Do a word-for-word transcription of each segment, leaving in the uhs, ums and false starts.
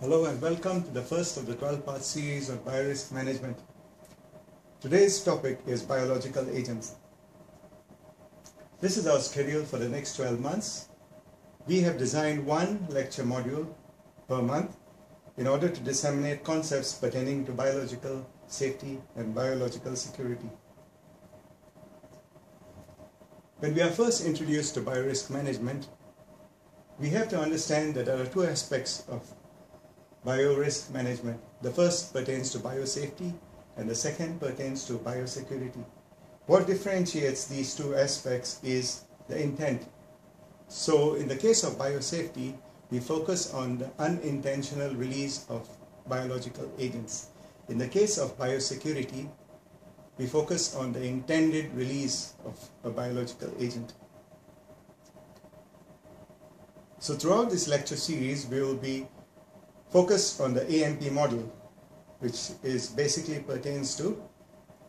Hello and welcome to the first of the twelve-part series on Bio-Risk Management. Today's topic is biological agents. This is our schedule for the next twelve months. We have designed one lecture module per month in order to disseminate concepts pertaining to biological safety and biological security. When we are first introduced to Bio-Risk Management, we have to understand that there are two aspects of Bio-risk management. The first pertains to biosafety and the second pertains to biosecurity. What differentiates these two aspects is the intent. So in the case of biosafety, we focus on the unintentional release of biological agents. In the case of biosecurity, we focus on the intended release of a biological agent. So throughout this lecture series, we will be focus on the A M P model, which is basically pertains to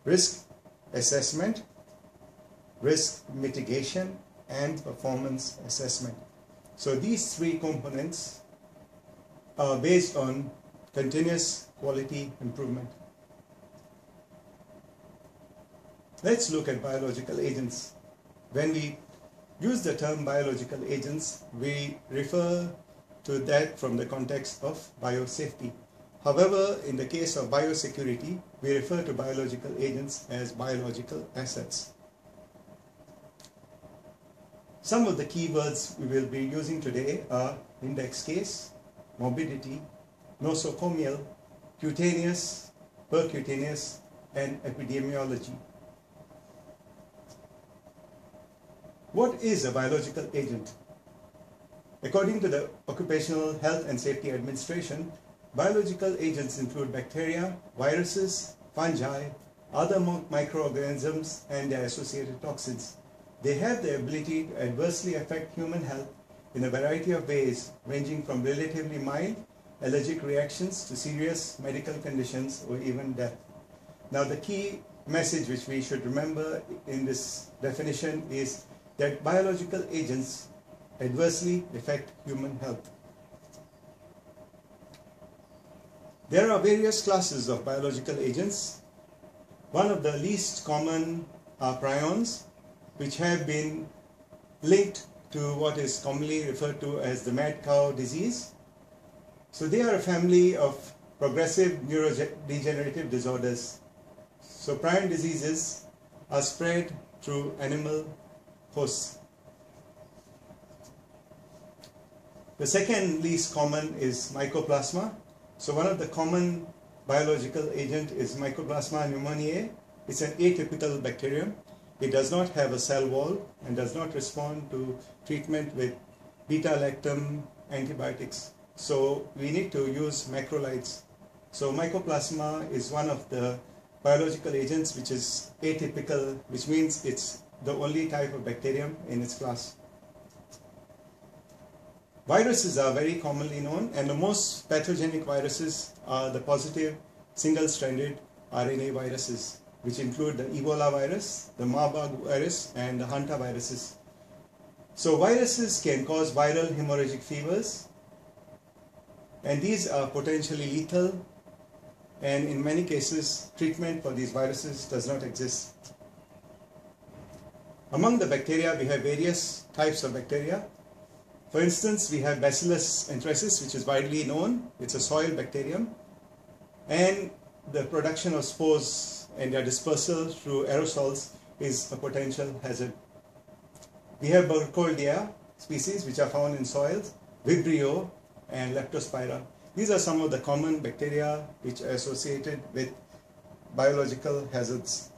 risk assessment, risk mitigation, and performance assessment. So these three components are based on continuous quality improvement. Let's look at biological agents. When we use the term biological agents, we refer to that from the context of biosafety. However, in the case of biosecurity, we refer to biological agents as biological assets. Some of the keywords we will be using today are index case, morbidity, nosocomial, cutaneous, percutaneous, and epidemiology. What is a biological agent? According to the Occupational Health and Safety Administration, biological agents include bacteria, viruses, fungi, other microorganisms, and their associated toxins. They have the ability to adversely affect human health in a variety of ways, ranging from relatively mild allergic reactions to serious medical conditions or even death. Now, the key message which we should remember in this definition is that biological agents adversely affect human health. There are various classes of biological agents. One of the least common are prions, which have been linked to what is commonly referred to as the mad cow disease. So they are a family of progressive neurodegenerative disorders. So prion diseases are spread through animal hosts. The second least common is Mycoplasma. So one of the common biological agents is Mycoplasma pneumoniae. It's an atypical bacterium. It does not have a cell wall and does not respond to treatment with beta-lactam antibiotics. So we need to use macrolides. So Mycoplasma is one of the biological agents which is atypical, which means it's the only type of bacterium in its class. Viruses are very commonly known, and the most pathogenic viruses are the positive single-stranded R N A viruses, which include the Ebola virus, the Marburg virus, and the Hanta viruses. So viruses can cause viral hemorrhagic fevers, and these are potentially lethal, and in many cases treatment for these viruses does not exist. Among the bacteria, we have various types of bacteria. For instance, we have Bacillus anthracis, which is widely known. It's a soil bacterium. And the production of spores and their dispersal through aerosols is a potential hazard. We have Burkholderia species, which are found in soils, Vibrio, and Leptospira. These are some of the common bacteria which are associated with biological hazards.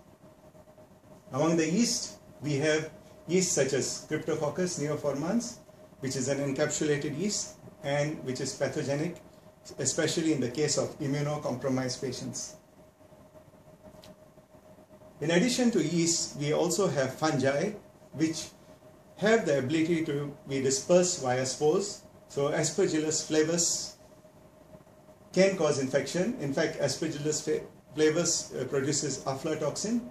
Among the yeast, we have yeast such as Cryptococcus neoformans, which is an encapsulated yeast and which is pathogenic, especially in the case of immunocompromised patients. In addition to yeast, we also have fungi, which have the ability to be dispersed via spores. So Aspergillus flavus can cause infection. In fact, Aspergillus flavus produces aflatoxin.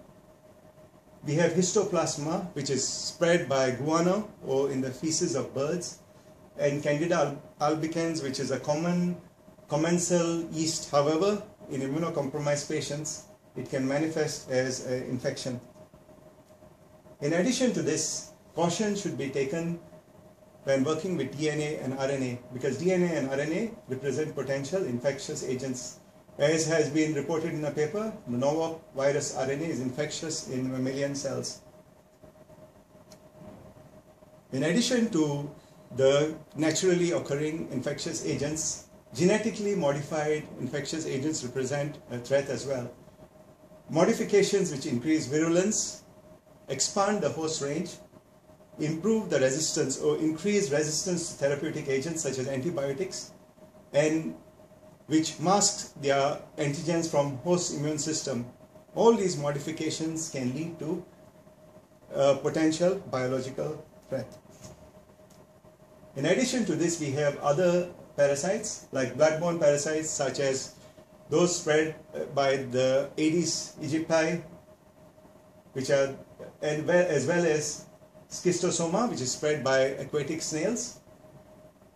We have histoplasma, which is spread by guano or in the feces of birds, and candida albicans, which is a common Commensal yeast, however, in immunocompromised patients, it can manifest as an infection. In addition to this, caution should be taken when working with D N A and R N A, because D N A and R N A represent potential infectious agents. As has been reported in a paper, Norovirus R N A is infectious in mammalian cells. In addition to the naturally occurring infectious agents, genetically modified infectious agents represent a threat as well. Modifications which increase virulence, expand the host range, improve the resistance or increase resistance to therapeutic agents such as antibiotics, and which masks their antigens from host immune system. All these modifications can lead to a potential biological threat. In addition to this, we have other parasites like blood-borne parasites such as those spread by the Aedes aegypti, which are and well, as well as schistosoma, which is spread by aquatic snails.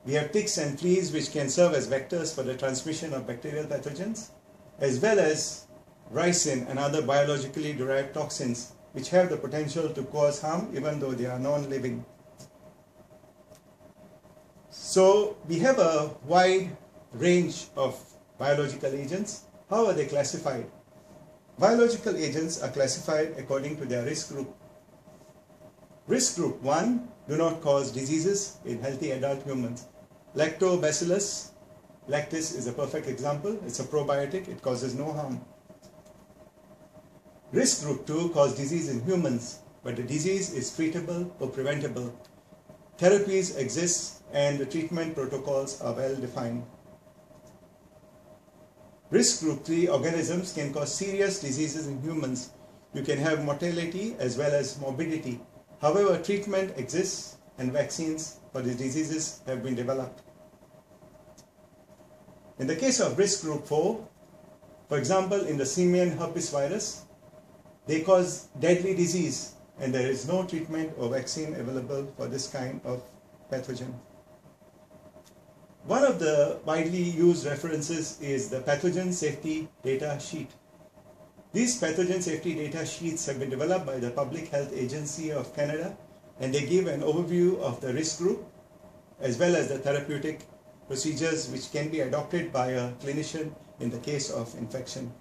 We have ticks and fleas, which can serve as vectors for the transmission of bacterial pathogens, as well as ricin and other biologically derived toxins, which have the potential to cause harm even though they are non-living. So we have a wide range of biological agents. How are they classified? Biological agents are classified according to their risk group. Risk group one do not cause diseases in healthy adult humans. Lactobacillus lactis is a perfect example. It's a probiotic. It causes no harm. Risk group two causes disease in humans, but the disease is treatable or preventable. Therapies exist and the treatment protocols are well defined. Risk group three organisms can cause serious diseases in humans. You can have mortality as well as morbidity. However, treatment exists and vaccines for these diseases have been developed. In the case of risk group four, for example, in the Simian herpes virus, they cause deadly disease and there is no treatment or vaccine available for this kind of pathogen. One of the widely used references is the pathogen safety data sheet. These pathogen safety data sheets have been developed by the Public Health Agency of Canada, and they give an overview of the risk group as well as the therapeutic procedures which can be adopted by a clinician in the case of infection.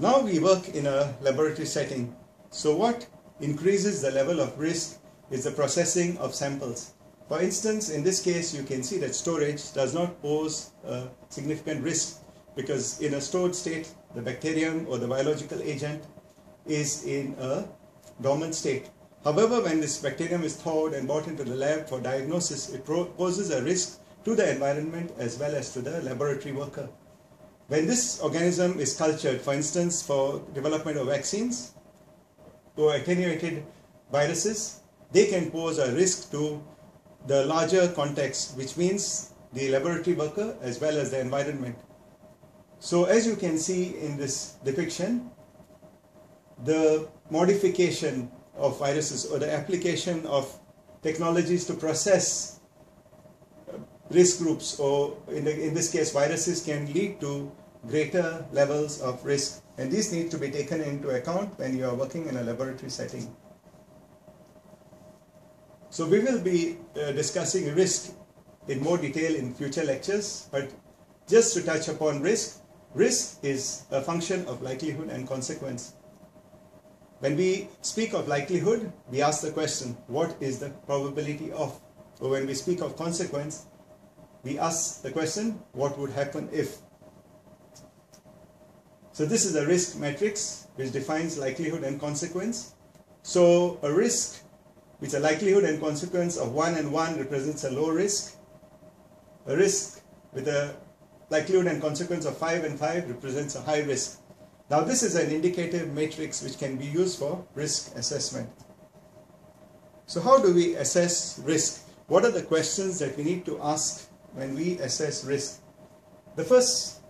Now we work in a laboratory setting. So what increases the level of risk is the processing of samples. For instance, in this case, you can see that storage does not pose a significant risk, because in a stored state, the bacterium or the biological agent is in a dormant state. However, when this bacterium is thawed and brought into the lab for diagnosis, it poses a risk to the environment as well as to the laboratory worker. When this organism is cultured, for instance, for development of vaccines or attenuated viruses, they can pose a risk to the larger context, which means the laboratory worker as well as the environment. So as you can see in this depiction, the modification of viruses or the application of technologies to process risk groups, or in, the, in this case viruses, can lead to greater levels of risk, and these need to be taken into account when you are working in a laboratory setting. So we will be uh, discussing risk in more detail in future lectures, but just to touch upon risk, risk is a function of likelihood and consequence. When we speak of likelihood, we ask the question, what is the probability of? Or when we speak of consequence, we ask the question, what would happen if? So this is a risk matrix which defines likelihood and consequence. So a risk with a likelihood and consequence of one and one represents a low risk. A risk with a likelihood and consequence of five and five represents a high risk. Now this is an indicative matrix which can be used for risk assessment. So how do we assess risk? What are the questions that we need to ask when we assess risk? The first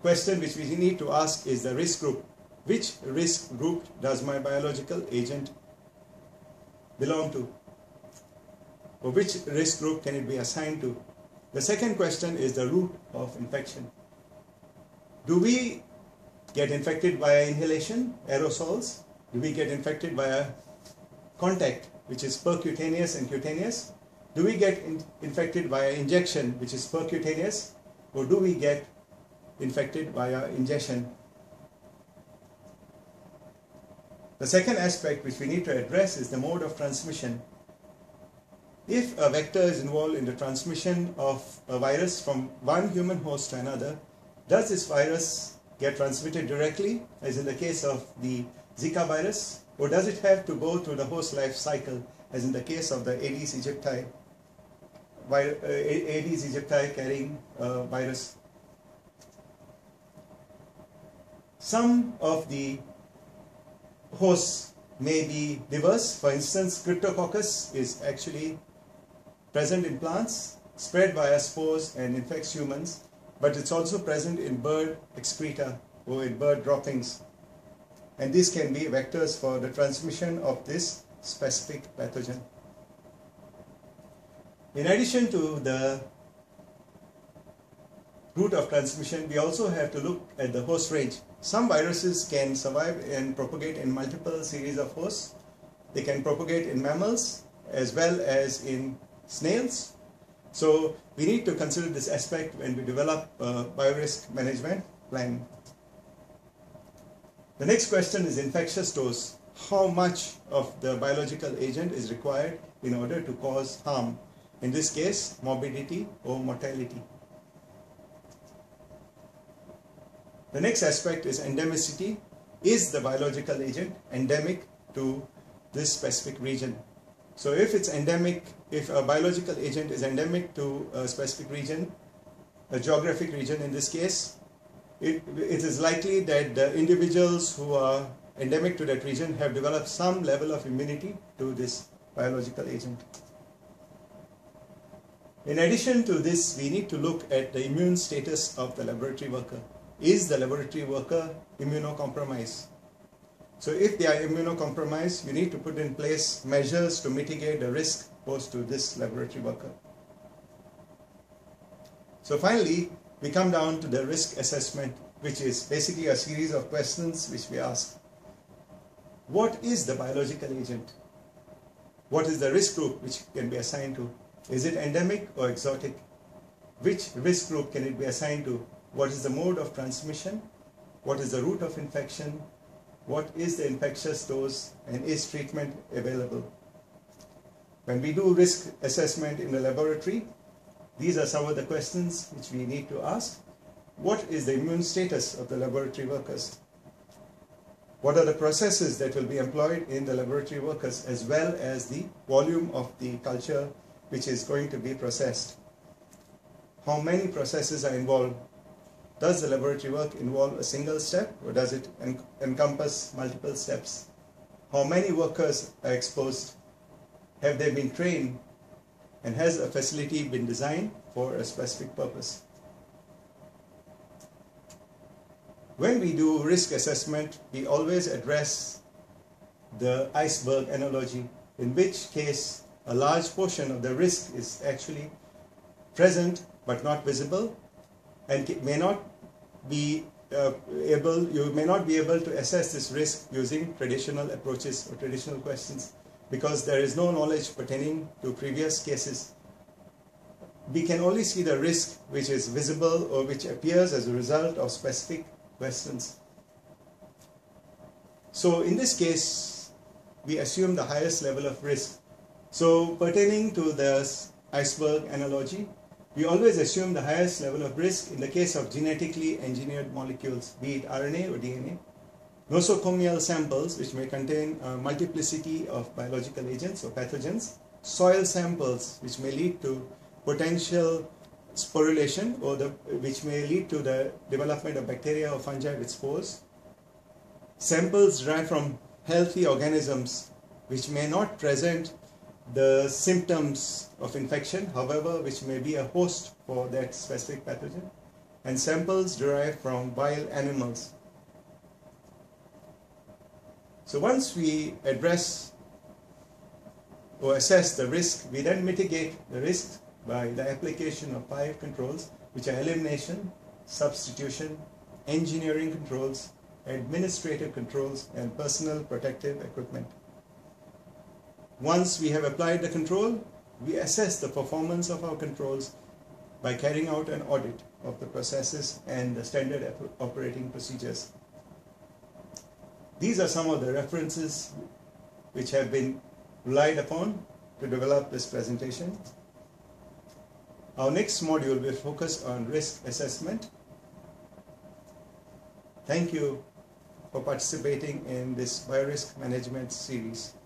question which we need to ask is the risk group. Which risk group does my biological agent belong to? or which risk group can it be assigned to? The second question is the route of infection. Do we get infected via inhalation, aerosols? Do we get infected via contact, which is percutaneous and cutaneous? Do we get in infected via injection, which is percutaneous, or do we get infected via ingestion? The second aspect which we need to address is the mode of transmission. If a vector is involved in the transmission of a virus from one human host to another, does this virus get transmitted directly, as in the case of the Zika virus, or does it have to go through the host life cycle, as in the case of the Aedes aegypti, Aedes aegypti carrying uh, virus? Some of the hosts may be diverse. For instance, Cryptococcus is actually present in plants, spread via spores and infects humans, but it's also present in bird excreta or in bird droppings. And these can be vectors for the transmission of this specific pathogen. In addition to the route of transmission, we also have to look at the host range. Some viruses can survive and propagate in multiple series of hosts. They can propagate in mammals as well as in snails. So we need to consider this aspect when we develop uh, bio-risk management plan. The next question is infectious dose. How much of the biological agent is required in order to cause harm? In this case, morbidity or mortality. The next aspect is endemicity. Is the biological agent endemic to this specific region? So if it's endemic, if a biological agent is endemic to a specific region, a geographic region in this case, It, it is likely that the individuals who are endemic to that region have developed some level of immunity to this biological agent. In addition to this, we need to look at the immune status of the laboratory worker. Is the laboratory worker immunocompromised? So if they are immunocompromised, you need to put in place measures to mitigate the risk posed to this laboratory worker. So finally, we come down to the risk assessment, which is basically a series of questions which we ask. What is the biological agent? What is the risk group which can be assigned to? Is it endemic or exotic? Which risk group can it be assigned to? What is the mode of transmission? What is the route of infection? What is the infectious dose? And is treatment available? When we do risk assessment in the laboratory, these are some of the questions which we need to ask. What is the immune status of the laboratory workers? What are the processes that will be employed in the laboratory workers, as well as the volume of the culture which is going to be processed? How many processes are involved? Does the laboratory work involve a single step, or does it en- encompass multiple steps? How many workers are exposed? Have they been trained? And has a facility been designed for a specific purpose? When we do risk assessment, we always address the iceberg analogy, in which case a large portion of the risk is actually present but not visible, and may not be uh, able, you may not be able to assess this risk using traditional approaches or traditional questions, because there is no knowledge pertaining to previous cases. We can only see the risk which is visible or which appears as a result of specific questions. So in this case, we assume the highest level of risk. So pertaining to the iceberg analogy, we always assume the highest level of risk in the case of genetically engineered molecules, be it R N A or D N A. Nosocomial samples, which may contain a multiplicity of biological agents or pathogens, soil samples, which may lead to potential sporulation, or the, which may lead to the development of bacteria or fungi with spores, samples derived from healthy organisms, which may not present the symptoms of infection, however, which may be a host for that specific pathogen, and samples derived from wild animals. So once we address or assess the risk. We then mitigate the risk by the application of five controls, which are elimination, substitution, engineering controls, administrative controls, and personal protective equipment. Once we have applied the control, we assess the performance of our controls by carrying out an audit of the processes and the standard operating procedures. These are some of the references which have been relied upon to develop this presentation. Our next module will focus on risk assessment. Thank you for participating in this Bio-Risk Management series.